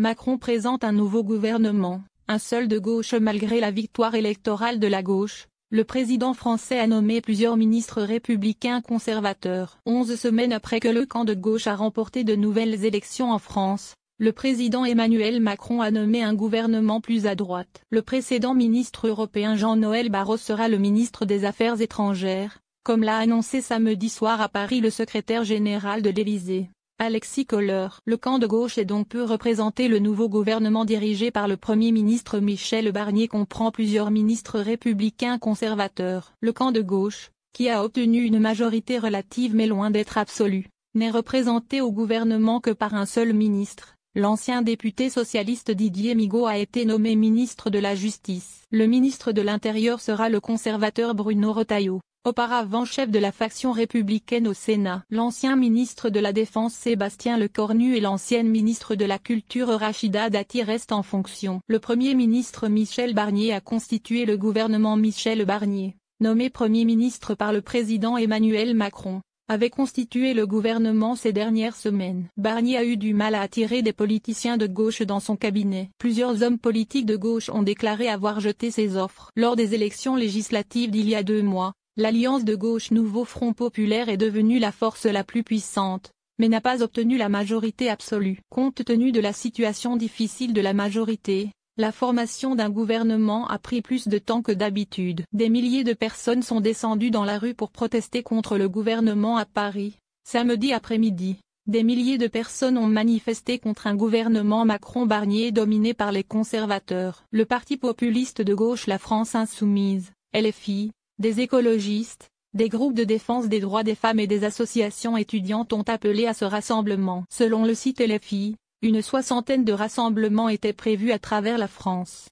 Macron présente un nouveau gouvernement, un seul de gauche malgré la victoire électorale de la gauche. Le président français a nommé plusieurs ministres républicains conservateurs. 11 semaines après que le camp de gauche a remporté de nouvelles élections en France, le président Emmanuel Macron a nommé un gouvernement plus à droite. Le précédent ministre européen Jean-Noël Barrot sera le ministre des Affaires étrangères, comme l'a annoncé samedi soir à Paris le secrétaire général de l'Élysée, Alexis Kohler. Le camp de gauche est donc peu représenté. Le nouveau gouvernement dirigé par le Premier ministre Michel Barnier comprend plusieurs ministres républicains conservateurs. Le camp de gauche, qui a obtenu une majorité relative mais loin d'être absolue, n'est représenté au gouvernement que par un seul ministre. L'ancien député socialiste Didier Migaud a été nommé ministre de la Justice. Le ministre de l'Intérieur sera le conservateur Bruno Retailleau, auparavant chef de la faction républicaine au Sénat. L'ancien ministre de la Défense Sébastien Lecornu et l'ancienne ministre de la Culture Rachida Dati restent en fonction. Le Premier ministre Michel Barnier a constitué le gouvernement. Michel Barnier, nommé Premier ministre par le président Emmanuel Macron, avait constitué le gouvernement ces dernières semaines. Barnier a eu du mal à attirer des politiciens de gauche dans son cabinet. Plusieurs hommes politiques de gauche ont déclaré avoir jeté ses offres. Lors des élections législatives d'il y a 2 mois, l'alliance de gauche Nouveau Front Populaire est devenue la force la plus puissante, mais n'a pas obtenu la majorité absolue. Compte tenu de la situation difficile de la majorité, la formation d'un gouvernement a pris plus de temps que d'habitude. Des milliers de personnes sont descendues dans la rue pour protester contre le gouvernement à Paris. Samedi après-midi, des milliers de personnes ont manifesté contre un gouvernement Macron-Barnier dominé par les conservateurs. Le parti populiste de gauche La France Insoumise, LFI, des écologistes, des groupes de défense des droits des femmes et des associations étudiantes ont appelé à ce rassemblement. Selon le site LFI, une 60aine de rassemblements étaient prévus à travers la France.